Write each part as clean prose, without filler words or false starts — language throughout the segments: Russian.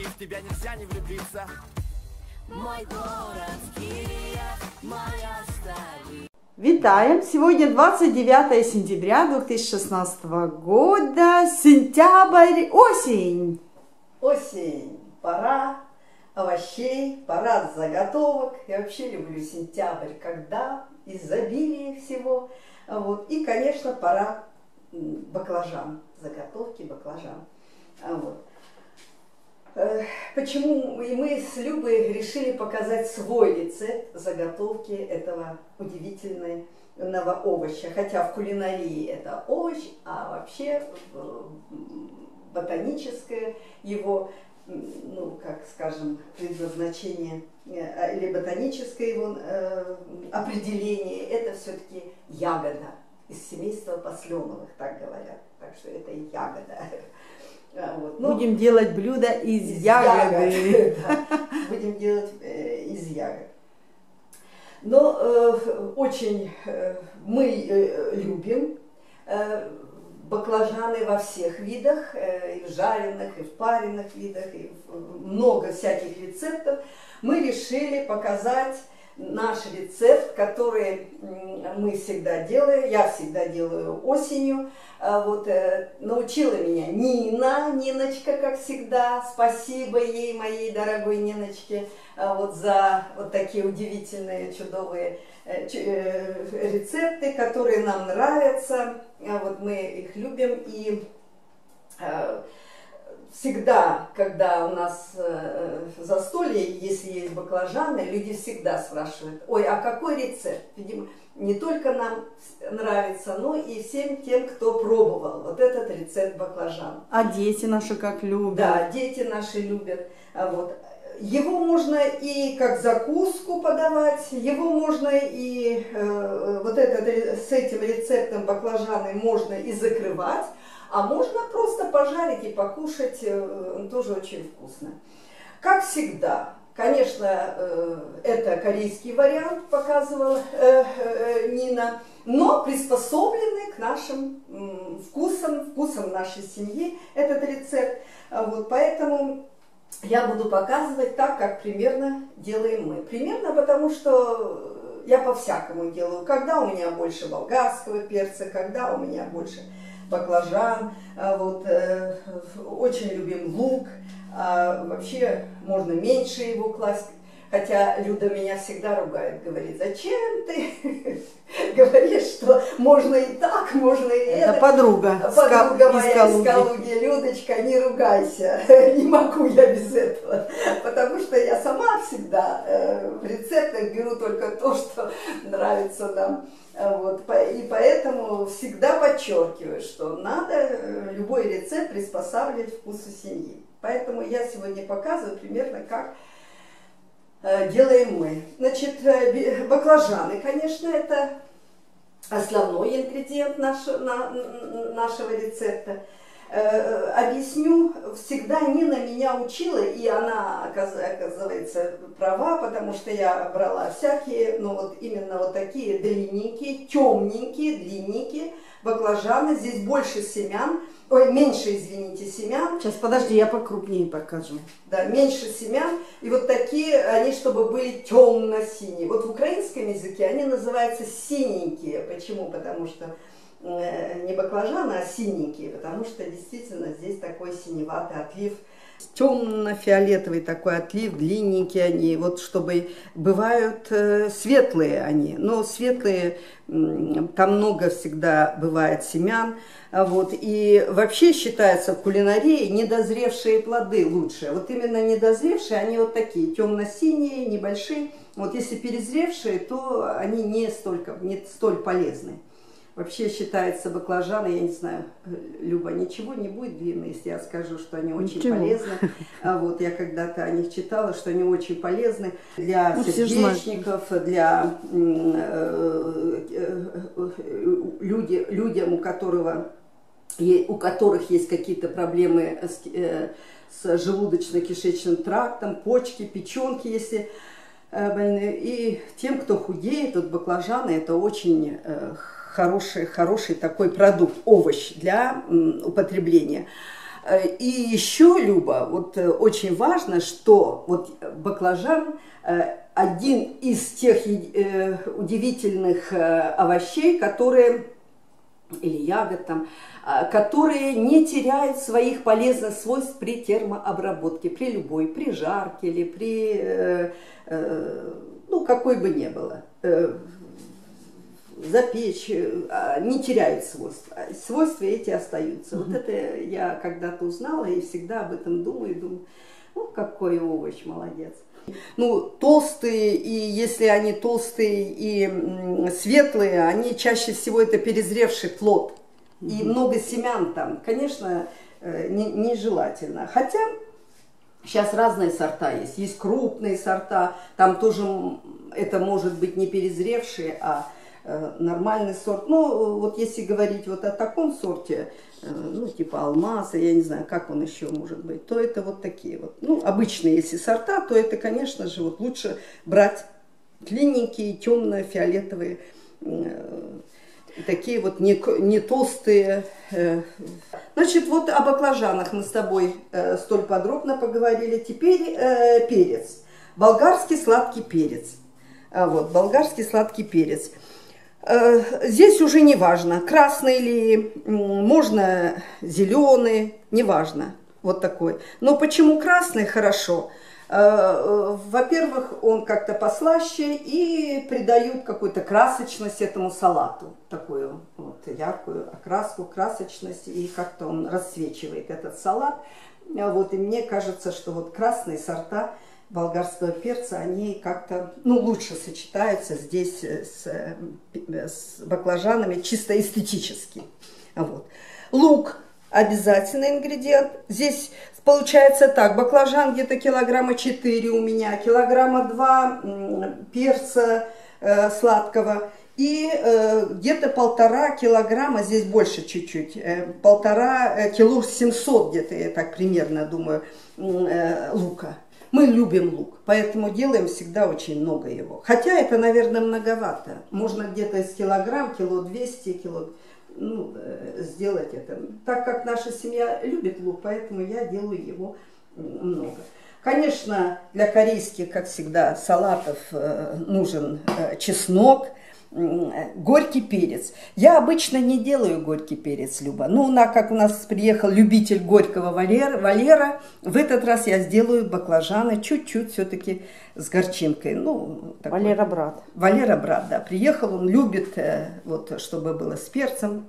русский, в тебя нельзя не влюбиться. Мой город Киев, моя столица. Витаем! Сегодня 29 сентября 2016 года, сентябрь, осень! Осень, пора овощей, пора заготовок. Я вообще люблю сентябрь, когда изобилие всего. Вот. И, конечно, пора баклажан, заготовки баклажан. Вот. Почему и мы с Любой решили показать свой рецепт заготовки этого удивительного овоща. Хотя в кулинарии это овощ, а вообще ботаническое его, ну, как скажем, предназначение или ботаническое его определение, это все-таки ягода из семейства послемовых, так говорят. Так что это ягода. Вот. Ну, будем делать блюдо из ягоды. Будем делать из ягод. Но очень мы любим баклажаны во всех видах, и в жареных, и в пареных видах, и много всяких рецептов. Мы решили показать наш рецепт, который мы всегда делаем, я всегда делаю осенью. Вот, научила меня Нина, Ниночка, как всегда. Спасибо ей, моей дорогой Ниночке, вот за вот такие удивительные, чудовые рецепты, которые нам нравятся. Вот мы их любим, и всегда, когда у нас застолье, если есть баклажаны, люди всегда спрашивают: ой, а какой рецепт? Видимо, не только нам нравится, но и всем тем, кто пробовал вот этот рецепт баклажан. А дети наши как любят. Да, дети наши любят. Вот. Его можно и как закуску подавать, его можно и вот этот, с этим рецептом баклажаны можно и закрывать. А можно просто пожарить и покушать, тоже очень вкусно. Как всегда, конечно, это корейский вариант, показывала Нина, но приспособленный к нашим вкусам, вкусам нашей семьи этот рецепт. Вот, поэтому я буду показывать так, как примерно делаем мы. Примерно потому, что я по-всякому делаю. Когда у меня больше болгарского перца, когда у меня больше баклажан, вот, очень любим лук, вообще можно меньше его класть, хотя Люда меня всегда ругает, говорит: зачем ты говоришь, что можно и так, можно и это. Это подруга моя из Калуги. Людочка, не ругайся, не могу я без этого, потому что я сама всегда в рецептах беру только то, что нравится нам. Вот, и поэтому всегда подчеркиваю, что надо любой рецепт приспосабливать вкусу семьи. Поэтому я сегодня показываю примерно, как делаем мы. Значит, баклажаны, конечно, это основной ингредиент нашего рецепта. Объясню, всегда Нина меня учила, и она, оказывается, права, потому что я брала всякие, но вот именно вот такие длинненькие, темненькие, длинненькие баклажаны. Здесь больше семян, ой, меньше, извините, семян. Сейчас, подожди, я покрупнее покажу. Да, меньше семян, и вот такие они, чтобы были темно-синие. Вот в украинском языке они называются синенькие. Почему? Потому что не баклажаны, а синенькие, потому что действительно здесь такой синеватый отлив, темно-фиолетовый такой отлив, длинненькие они, вот чтобы бывают светлые они, но светлые, там много всегда бывает семян, вот, и вообще считается в кулинарии недозревшие плоды лучше, вот именно недозревшие, они вот такие, темно-синие, небольшие, вот если перезревшие, то они не столь полезны. Вообще считается баклажаны, я не знаю, Люба, ничего не будет длинно, если я скажу, что они очень полезны. Вот, я когда-то о них читала, что они очень полезны для сердечников, для людям, у которых есть какие-то проблемы с желудочно-кишечным трактом, почки, печенки, если больные. И тем, кто худеет, вот баклажаны, это очень хороший такой продукт, овощ для употребления. И еще, Люба, вот очень важно, что вот баклажан один из тех удивительных овощей, которые, или ягод там, которые не теряют своих полезных свойств при термообработке, при любой, при жарке или при, ну, какой бы ни было. Запечь, не теряют свойства. Свойства эти остаются. Вот это я когда-то узнала и всегда об этом думаю. Думаю, ну какой овощ, молодец. Ну, толстые, и если они толстые и светлые, они чаще всего это перезревший плод. И много семян там, конечно, нежелательно. Хотя сейчас разные сорта есть. Есть крупные сорта, там тоже это может быть не перезревшие, а нормальный сорт. Ну, вот если говорить вот о таком сорте, ну, типа алмаза, я не знаю, как он еще может быть, то это вот такие вот. Ну, обычные, если сорта, то это, конечно же, вот лучше брать длинненькие, темно-фиолетовые, такие вот не толстые. Значит, вот о баклажанах мы с тобой столь подробно поговорили. Теперь перец. Болгарский сладкий перец. Вот, болгарский сладкий перец. Здесь уже не важно, красный ли, можно зеленый, не важно, вот такой. Но почему красный хорошо? Во-первых, он как-то послаще и придает какую-то красочность этому салату, такую вот яркую окраску, красочность, и как-то он рассвечивает этот салат. Вот, и мне кажется, что вот красные сорта болгарского перца, они как-то, ну, лучше сочетаются здесь с баклажанами, чисто эстетически. Вот. Лук – обязательный ингредиент. Здесь получается так, баклажан где-то килограмма 4 у меня, килограмма 2 перца сладкого и где-то 1,5 килограмма, здесь больше чуть-чуть, 1,5 кило 700 где-то, я так примерно думаю, лука. Мы любим лук, поэтому делаем всегда очень много его. Хотя это, наверное, многовато. Можно где-то из килограмм, кило 200, кило, ну, сделать это. Так как наша семья любит лук, поэтому я делаю его много. Конечно, для корейских, как всегда, салатов нужен чеснок, горький перец. Я обычно не делаю горький перец, Люба. Ну, как у нас приехал любитель горького Валера, в этот раз я сделаю баклажаны чуть-чуть все-таки с горчинкой. Ну, такой. Валера брат. Валера брат, да. Приехал, он любит, вот, чтобы было с перцем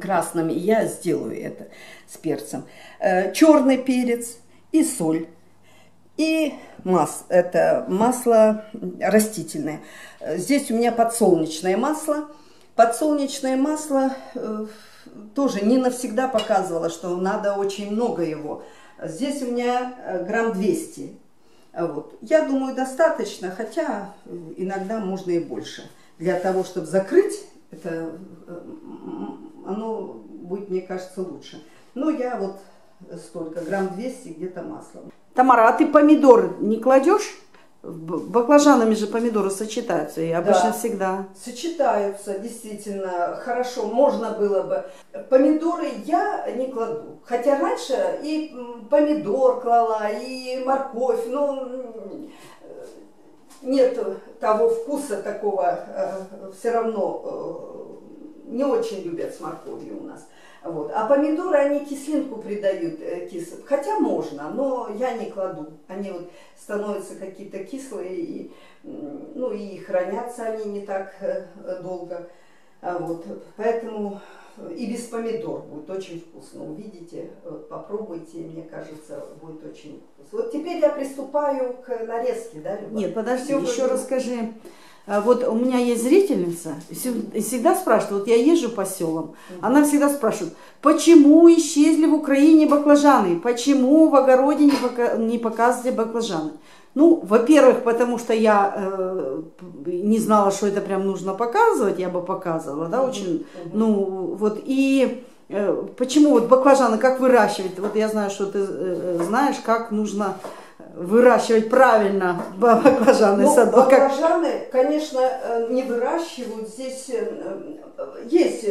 красным. И я сделаю это с перцем. Черный перец и соль. И масло, это масло растительное. Здесь у меня подсолнечное масло. Подсолнечное масло тоже Нина всегда показывала, что надо очень много его. Здесь у меня грамм 200. Вот. Я думаю, достаточно, хотя иногда можно и больше. Для того, чтобы закрыть, это, оно будет, мне кажется, лучше. Но я вот столько, грамм 200 где-то масла. Тамара, а ты помидор не кладешь? Баклажанами же помидоры сочетаются, и обычно да, всегда. Сочетаются, действительно, хорошо, можно было бы. Помидоры я не кладу, хотя раньше и помидор клала, и морковь, но нет того вкуса такого, все равно не очень любят с морковью у нас. Вот. А помидоры, они кислинку придают, хотя можно, но я не кладу. Они вот становятся какие-то кислые, и, ну, и хранятся они не так долго. Вот. Поэтому и без помидор будет очень вкусно. Увидите, попробуйте, мне кажется, будет очень вкусно. Вот теперь я приступаю к нарезке, да, Люба? Нет, подожди, еще расскажи. Вот у меня есть зрительница, всегда спрашивает, вот я езжу по селам, она всегда спрашивает, почему исчезли в Украине баклажаны, почему в огороде не показывали баклажаны. Ну, во-первых, потому что я не знала, что это прям нужно показывать, я бы показывала, да, очень, ну, вот, и почему вот баклажаны, как выращивать, вот я знаю, что ты знаешь, как нужно выращивать правильно баклажаны, ну, садок. Баклажаны, конечно, не выращивают. Здесь есть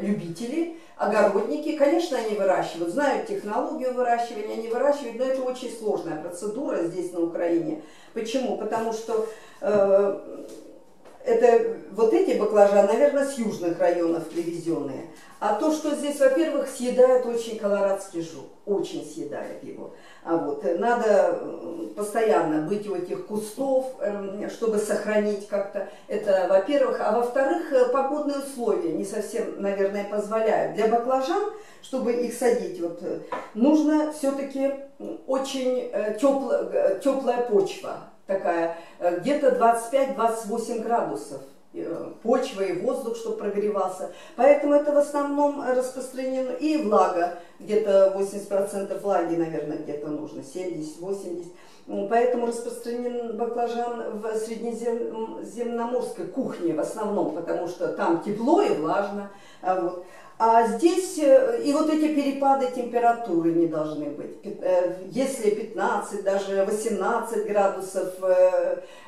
любители, огородники, конечно, они выращивают, знают технологию выращивания, они выращивают, но это очень сложная процедура здесь на Украине. Почему? Потому что это вот эти баклажаны, наверное, с южных районов привезенные. А то, что здесь, во-первых, съедает очень колорадский жук, очень съедает его. А вот надо постоянно быть у этих кустов, чтобы сохранить как-то это, во-первых. А во-вторых, погодные условия не совсем, наверное, позволяют. Для баклажан, чтобы их садить, вот, нужно все-таки очень теплая почва. Такая, где-то 25-28 градусов почва и воздух, чтобы прогревался. Поэтому это в основном распространено. И влага, где-то 80% влаги, наверное, где-то нужно, 70-80. Поэтому распространен баклажан в средиземноморской кухне в основном, потому что там тепло и влажно. Вот. А здесь и вот эти перепады температуры не должны быть. Если 15, даже 18 градусов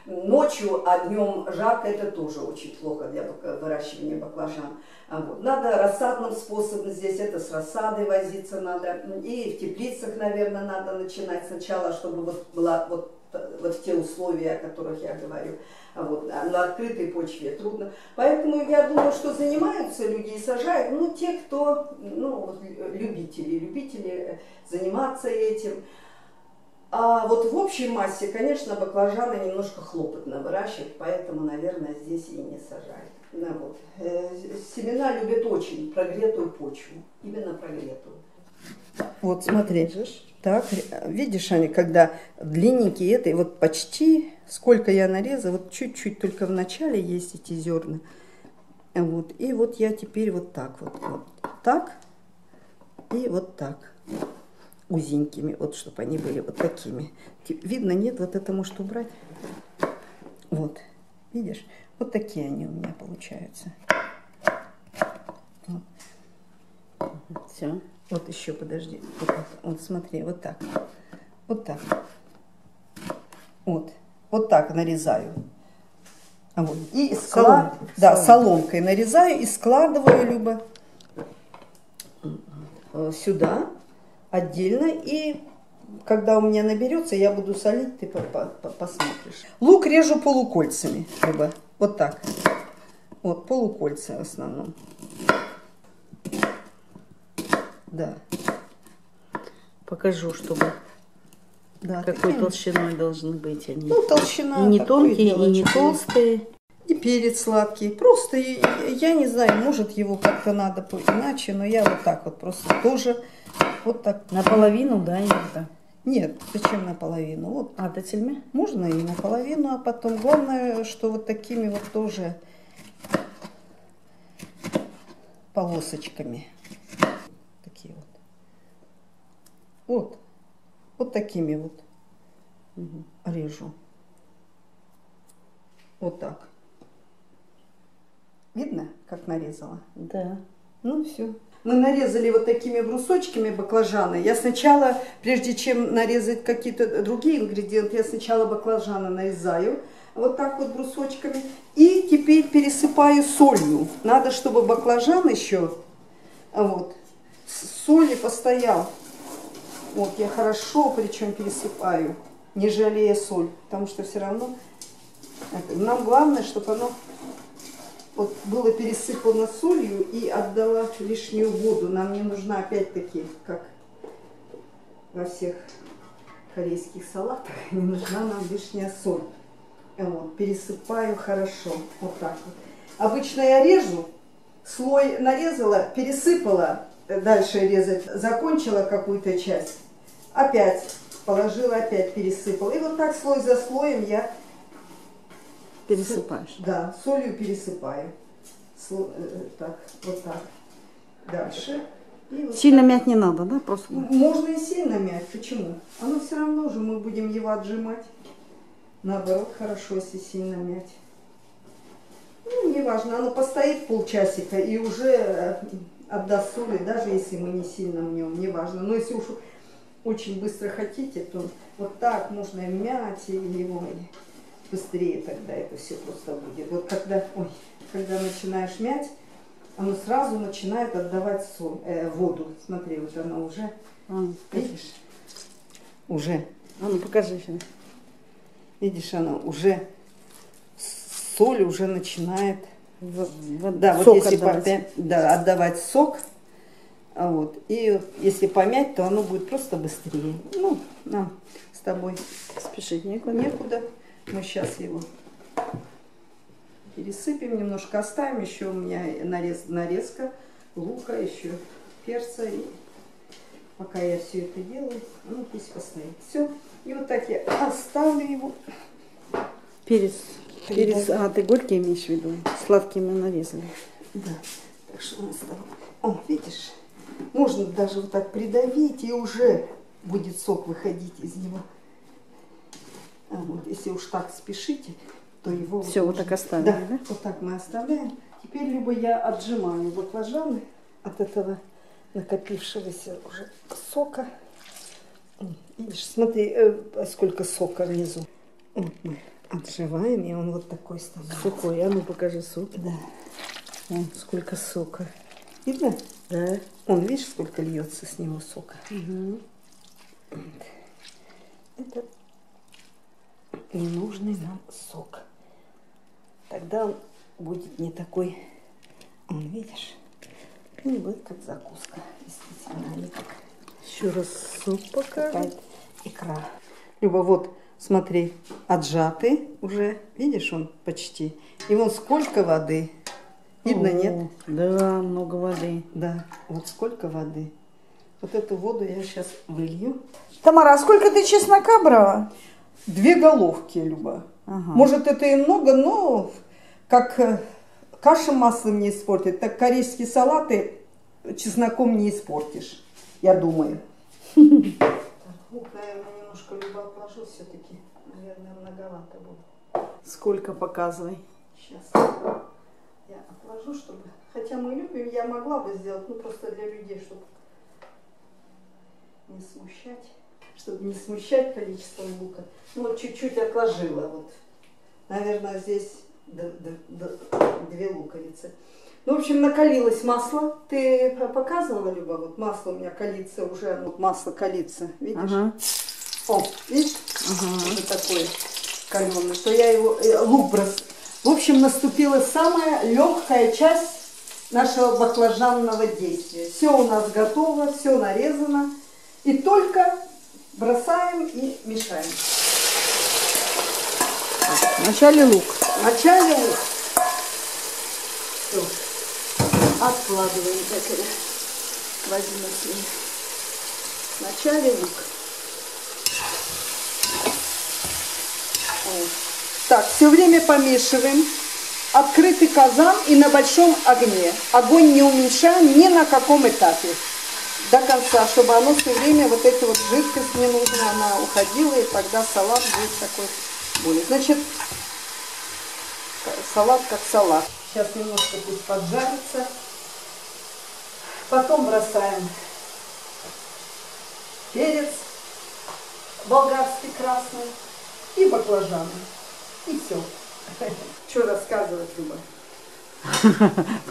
ночью, а днем жарко, это тоже очень плохо для выращивания баклажан. Вот. Надо рассадным способом здесь, это с рассадой возиться надо. И в теплицах, наверное, надо начинать сначала, чтобы вот была вот в те условия, о которых я говорю. Вот, на открытой почве трудно. Поэтому я думаю, что занимаются люди и сажают, ну, те, кто, ну, вот, любители заниматься этим. А вот в общей массе, конечно, баклажаны немножко хлопотно выращивать, поэтому, наверное, здесь и не сажают. Ну, вот. Семена любят очень прогретую почву, именно прогретую. Вот смотри, так, видишь, они когда длинненькие, этой вот почти, сколько я нарезала, вот чуть-чуть только в начале есть эти зерна, вот, и вот я теперь вот так, и вот так, узенькими, вот, чтобы они были вот такими, видно, нет, вот это может убрать, вот, видишь, вот такие они у меня получаются, вот. Все. Вот еще, подожди, вот смотри, вот так, вот так нарезаю, вот. И соломкой нарезаю и складываю либо сюда отдельно, и когда у меня наберется, я буду солить, ты посмотришь. Лук режу полукольцами, либо вот так, вот полукольца в основном. Да. Покажу, чтобы да, какой толщиной должны быть они. Ну, толщина. И не тонкие, и не толстые. И перец сладкий. Просто, я не знаю, может его как-то надо иначе, но я вот так вот просто тоже вот так. Наполовину, да, иногда? Нет, зачем наполовину? Вот. А, тельме? Можно и наполовину, а потом. Главное, что вот такими вот тоже полосочками. Вот такими вот режу. Вот так. Видно, как нарезала? Да. Ну все. Мы нарезали вот такими брусочками баклажаны. Я сначала, прежде чем нарезать какие-то другие ингредиенты, я сначала баклажаны нарезаю. Вот так вот брусочками. И теперь пересыпаю солью. Надо, чтобы баклажан еще вот с соли постоял. Вот, я хорошо, причем пересыпаю, не жалея соль, потому что все равно нам главное, чтобы оно вот было пересыпано солью и отдало лишнюю воду. Нам не нужна, опять-таки, как во всех корейских салатах, не нужна нам лишняя соль. Вот, пересыпаю хорошо, вот так вот. Обычно я режу, слой нарезала, пересыпала. Дальше резать. Закончила какую-то часть. Опять положила, опять пересыпала. И вот так слой за слоем я... Пересыпаешь? Да, солью пересыпаю. Так, вот так. Дальше. И вот сильно так мять не надо, да? Просто... Можно и сильно мять. Почему? Оно все равно же, мы будем его отжимать. Наоборот, хорошо, если сильно мять. Ну, не важно, оно постоит полчасика и уже... Отдаст соли, даже если мы не сильно в нем, не важно. Но если уж очень быстро хотите, то вот так можно мять его, быстрее тогда это все просто будет. Вот когда начинаешь мять, оно сразу начинает отдавать воду. Смотри, вот она уже. Видишь? Уже. А ну покажи, Фина. Видишь, она уже, соль уже начинает да, сок вот если отдавать. Отдавать сок. Вот. И если помять, то оно будет просто быстрее. Ну, нам с тобой спешить некуда. Мы сейчас его пересыпем, немножко оставим. Еще у меня нарезка лука, еще перца. И пока я все это делаю, ну пусть постоит. Все. И вот так я оставлю его. Перец. А ты горький имеешь в виду? Сладкий мы нарезали. Да. Так что у нас там. О, видишь? Можно даже вот так придавить, и уже будет сок выходить из него. А вот, если уж так спешите, то его... Все, вот так оставим, да? Вот так мы оставляем. Теперь либо я отжимаю баклажаны от этого накопившегося уже сока. Видишь, смотри, сколько сока внизу. Вот мы отжимаем, и он вот такой становится. Сухой, а ну покажи сок. Да. Вон, сколько сока. Видно? Да. Он, видишь, сколько льется с него сока. Угу. Это ненужный нам сок. Тогда он будет не такой. Он, видишь, он будет как закуска. Действительно. Еще раз сок покажем. Икра. Люба, вот, смотри, отжатый уже. Видишь, он почти. И вон сколько воды. Видно, нет? Да, много воды. Да, вот сколько воды. Вот эту воду я сейчас вылью. Тамара, а сколько ты чеснока брала? 2 головки, Люба. Ага. Может, это и много, но как каша маслом не испортит, так корейские салаты чесноком не испортишь, я думаю. Так, лук, наверное, немножко, Люба, отложу все-таки. Наверное, многовато было. Сколько, показывай. Сейчас. Я отложу, чтобы... Хотя мы любим, я могла бы сделать, ну просто для людей, чтобы не смущать. Чтобы не смущать количество лука. Ну вот чуть-чуть отложила. Вот. Наверное, здесь 2 луковицы. Ну, в общем, накалилось масло. Ты показывала, Люба? Вот масло у меня калится уже. Вот масло калится, видишь? Ага. О, видишь? Ага. Вот такое каленое. Что я его... Лук бросаю. В общем, наступила самая легкая часть нашего баклажанного действия. Все у нас готово, все нарезано. И только бросаем и мешаем. Вначале лук. Вначале лук. Все. Откладываем. Возьмем себе. Вначале лук. О. Так, все время помешиваем. Открытый казан и на большом огне. Огонь не уменьшаем ни на каком этапе. До конца, чтобы оно все время, вот эта вот жидкость не нужна, она уходила, и тогда салат будет такой более. Значит, салат как салат. Сейчас немножко пусть поджарится. Потом бросаем перец болгарский красный и баклажаны. И все. Что рассказывать, Люба?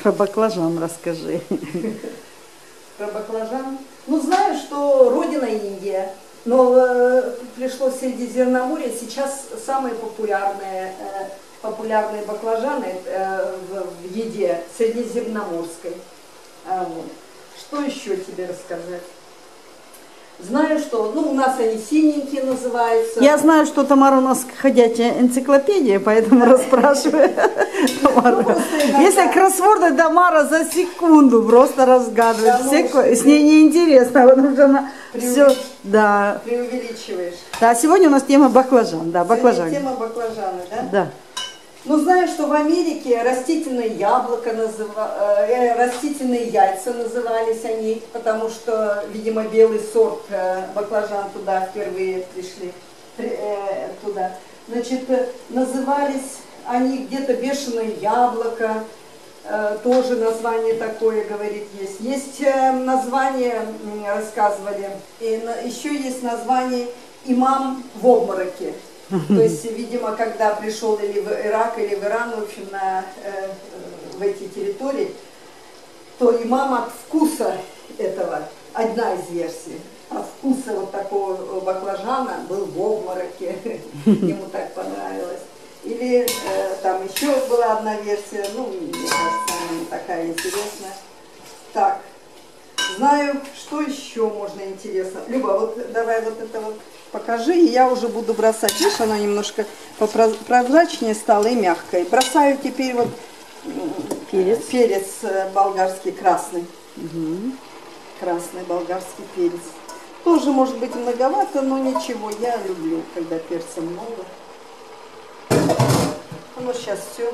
Про баклажан расскажи. Про баклажан? Ну, знаю, что родина Индия. Но пришло Средиземноморье. Сейчас самые популярные баклажаны в еде средиземноморской. Вот. Что еще тебе рассказать? Знаю, что, ну, у нас они синенькие называются. Я знаю, что Тамара у нас ходячая энциклопедия, поэтому расспрашиваю Тамару. Если кроссворды Тамара за секунду просто разгадывает, с ней неинтересно, потому что она все, да. Преувеличиваешь. Да, сегодня у нас тема баклажан, да, баклажан. Тема баклажана, да? Да. Ну, знаю, что в Америке растительные яйца назывались они, потому что, видимо, белый сорт баклажан туда впервые пришли. Туда. Значит, назывались они где-то бешеное яблоко, тоже название такое, говорит, есть. Есть название, рассказывали, и еще есть название «Имам в обмороке». То есть, видимо, когда пришел или в Ирак, или в Иран, в общем, в эти территории, то имам от вкуса этого, одна из версий, от вкуса вот такого баклажана был в обмороке, ему так понравилось. Или там еще была одна версия, ну, мне кажется, она не такая интересная. Так, знаю, что еще можно интересно. Люба, вот давай вот это вот покажи, и я уже буду бросать. Видишь, она немножко прозрачнее стала и мягкая. Бросаю теперь вот перец, болгарский красный. Угу. Красный болгарский перец. Тоже может быть многовато, но ничего, я люблю, когда перца много. Оно сейчас все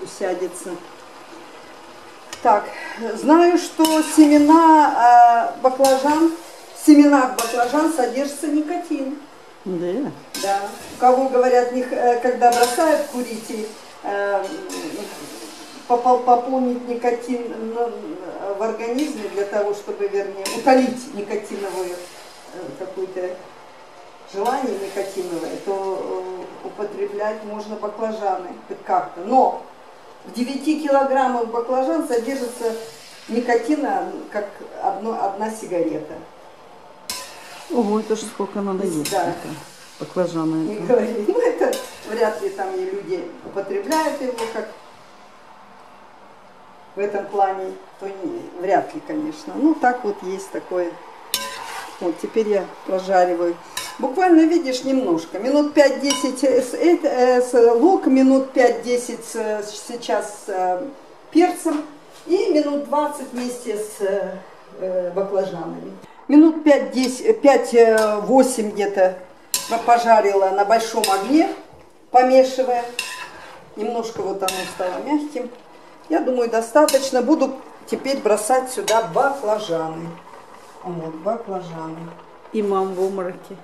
усядется. Так, знаю, что семена баклажан, в семенах баклажан содержится никотин. Да. Да. У кого говорят, когда бросают курить, и пополнить никотин в организме для того, чтобы, вернее, утолить никотиновое какое-то желание никотиновое, то употреблять можно баклажаны хоть как-то. Но в 9 килограммах баклажан содержится никотина, как одна сигарета. Ого, это же сколько надо есть. Да. Баклажаны. Это. Говорили, ну это вряд ли там и люди употребляют его, как в этом плане, то не, вряд ли, конечно. Ну так вот есть такое. Вот теперь я прожариваю. Буквально, видишь, немножко. Минут 5-10 с лук, минут 5-10 сейчас с перцем и минут 20 вместе с баклажанами. Минут 5-8 где-то пожарила на большом огне, помешивая. Немножко вот оно стало мягким. Я думаю, достаточно. Буду теперь бросать сюда баклажаны. Вот, баклажаны. Имам в обмороке.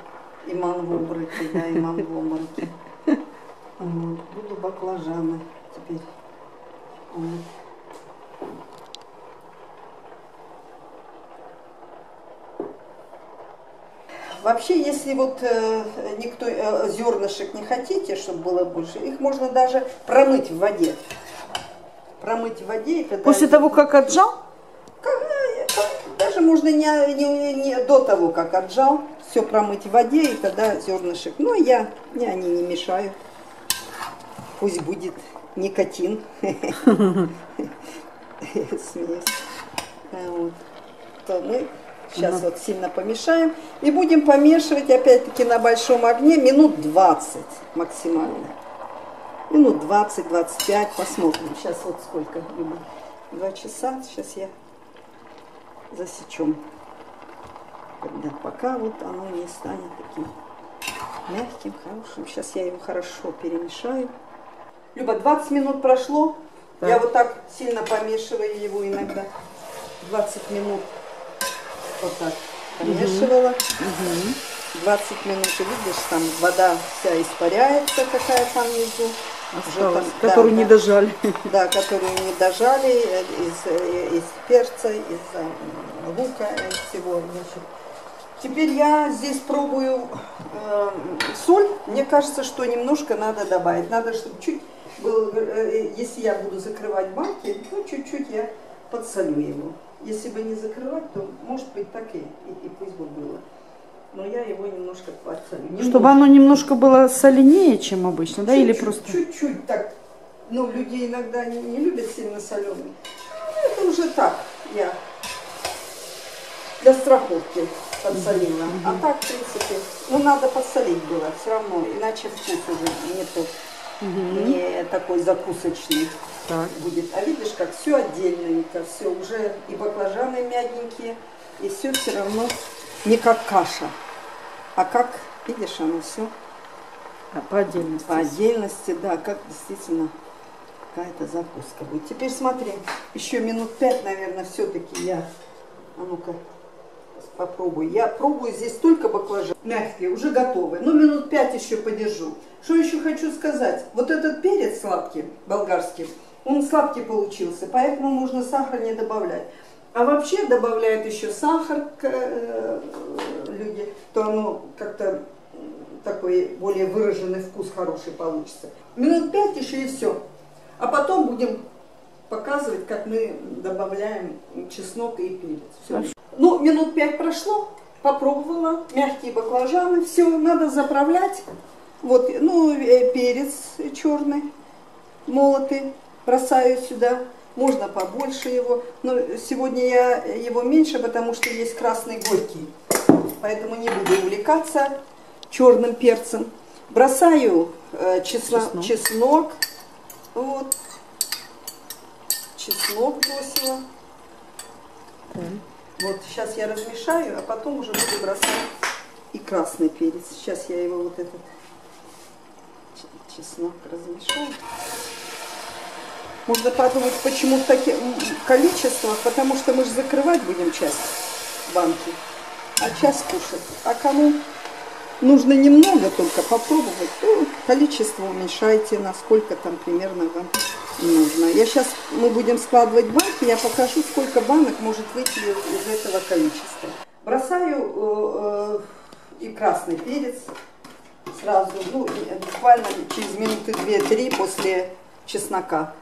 Имам в обмороке, да, имам в обмороке. Вот, буду баклажаны теперь. Вот. Вообще, если вот никто зернышек не хотите, чтобы было больше, их можно даже промыть в воде. Промыть в воде. После того, как отжал? Даже можно не до того, как отжал, все промыть в воде, и тогда зернышек. Но я они не мешаю. Пусть будет никотин. Мы сейчас вот сильно помешаем. И будем помешивать опять-таки на большом огне минут 20 максимально. Минут 20-25, посмотрим. Сейчас вот сколько, 2 часа. Сейчас я засечем, когда пока вот оно не станет таким мягким, хорошим. Сейчас я его хорошо перемешаю. Люба, 20 минут прошло, да. Я вот так сильно помешиваю его иногда. 20 минут вот так помешивала. Угу. 20 минут, и видишь, там вода вся испаряется, какая там внизу. Осталось, там, которую да, не дожали. Да, которую не дожали из перца, из лука, из всего. Значит. Теперь я здесь пробую соль. Мне кажется, что немножко надо добавить. Надо, чтобы чуть было, если я буду закрывать банки, ну чуть-чуть я подсолю его. Если бы не закрывать, то может быть так и пусть бы было. Но я его немножко подсолю. Чтобы оно немножко было соленее, чем обычно, чуть, да? Или чуть, просто... Чуть-чуть так. Ну, люди иногда не любят сильно соленый. Это уже так я для страховки подсолила. Mm-hmm. А так, в принципе, ну, надо подсолить было все равно. Иначе вкус уже нету, не такой закусочный так будет. А видишь, как все отдельненько, все уже и баклажаны мягенькие, и все равно... Не как каша, а как, видишь, оно все по отдельности. По отдельности, да, как действительно какая-то закуска будет. Теперь смотри, еще минут 5, наверное, все-таки я, а ну-ка, попробую. Я пробую здесь только баклажан, мягкие, уже готовые, но минут 5 еще подержу. Что еще хочу сказать, вот этот перец сладкий, болгарский, он сладкий получился, поэтому можно сахар не добавлять. А вообще добавляют еще сахар люди, то оно как-то такой более выраженный вкус хороший получится. Минут 5 еще и все. А потом будем показывать, как мы добавляем чеснок и перец. Все. Ну, минут 5 прошло, попробовала. Мягкие баклажаны, все, надо заправлять. Вот, ну, перец черный, молотый, бросаю сюда. Можно побольше его, но сегодня я его меньше, потому что есть красный горький. Поэтому не буду увлекаться черным перцем. Бросаю чеснок. Вот. Чеснок бросила. Да. Вот, сейчас я размешаю, а потом уже буду бросать и красный перец. Сейчас я его вот этот чеснок размешаю. Можно подумать, почему в таких количествах, потому что мы же закрывать будем часть банки, а часть кушать. А кому нужно немного только попробовать, то количество уменьшайте, насколько там примерно вам нужно. Я сейчас, мы будем складывать банки, я покажу, сколько банок может выйти из этого количества. Бросаю и красный перец сразу, ну, буквально через минуты 2-3 после чеснока.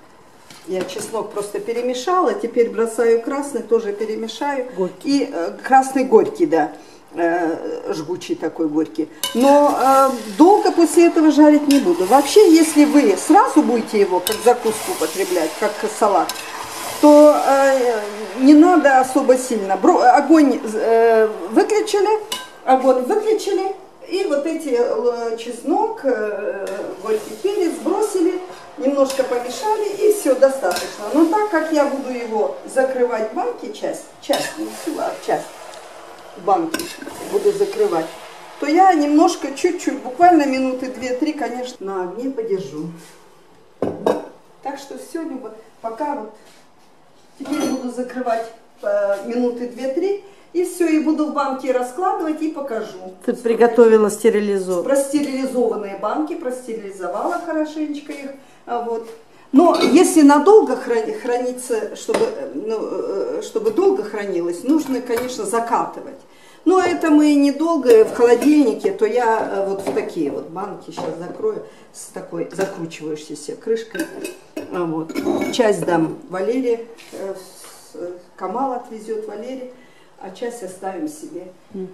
Я чеснок просто перемешала, теперь бросаю красный, тоже перемешаю. Горький. И красный горький, да, жгучий такой горький. Но долго после этого жарить не буду. Вообще, если вы сразу будете его как закуску употреблять, как салат, то не надо особо сильно. Огонь выключили, и вот эти чеснок, горький перец бросили, немножко помешали, и все, достаточно. Но так как я буду его закрывать в банке, часть банки буду закрывать, то я немножко, чуть-чуть, буквально минуты 2-3, конечно, на огне подержу. Так что сегодня, пока вот, теперь буду закрывать минуты 2-3, и все, и буду в банки раскладывать и покажу. Ты приготовила простерилизованные банки, простерилизовала хорошенечко их. Вот. Но если надолго хранится, чтобы долго хранилось, нужно, конечно, закатывать. Но это мы недолго в холодильнике, то я вот в такие вот банки сейчас закрою с такой закручивающейся крышкой. Вот. Часть дам Валерий, Камал отвезет Валерий, а часть оставим себе.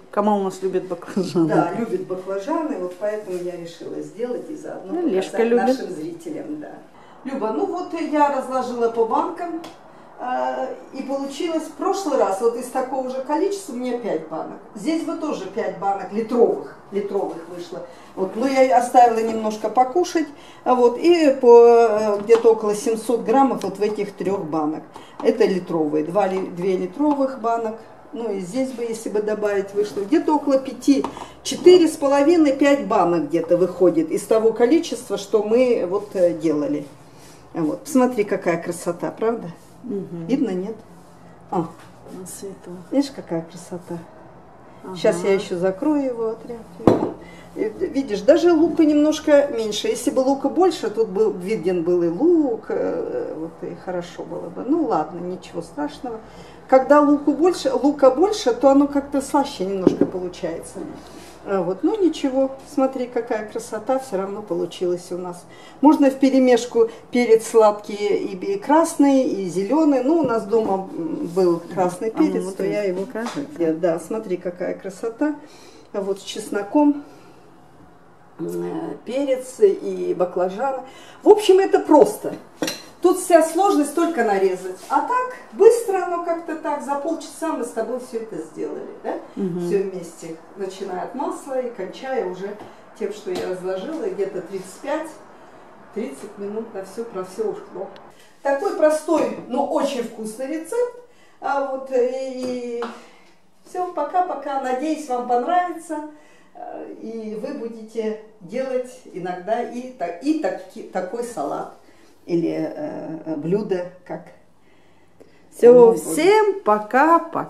Камал у нас любит баклажаны. Да, любит баклажаны, вот поэтому я решила сделать и заодно показать нашим зрителям. Да. Люба, ну вот я разложила по банкам, и получилось в прошлый раз, вот из такого же количества у меня 5 банок. Здесь бы тоже 5 банок литровых вышло. Вот, но я оставила немножко покушать, вот, и где-то около 700 граммов вот в этих 3 банок. Это литровые, 2 литровых банок. Ну и здесь бы, если бы добавить, вышло где-то около 5, 4,5-5 банок где-то выходит из того количества, что мы вот делали. Вот, посмотри, какая красота, правда? Угу. Видно, нет? О, на свету. Видишь, какая красота? Ага. Сейчас я еще закрою его отряд. Видишь, даже лука немножко меньше. Если бы лука больше, тут был виден был и лук, вот, и хорошо было бы. Ну ладно, ничего страшного. Когда лука больше, то оно как-то слаще немножко получается. Вот, ну ничего, смотри, какая красота, все равно получилось у нас. Можно в перемешку перец сладкий и красный, и зеленый. Ну, у нас дома был красный перец, вот то я его... Кажется. Да, смотри, какая красота. Вот с чесноком, перец и баклажаны. В общем, это просто. Тут вся сложность только нарезать. А так, быстро, но как-то так, за полчаса мы с тобой все это сделали, да? Угу. Все вместе, начиная от масла и кончая уже тем, что я разложила, где-то 35-30 минут на все, про все ушло. Такой простой, но очень вкусный рецепт. А вот и все, пока-пока. Надеюсь, вам понравится. И вы будете делать иногда такой салат. Или блюдо, как... Всем пока-пока.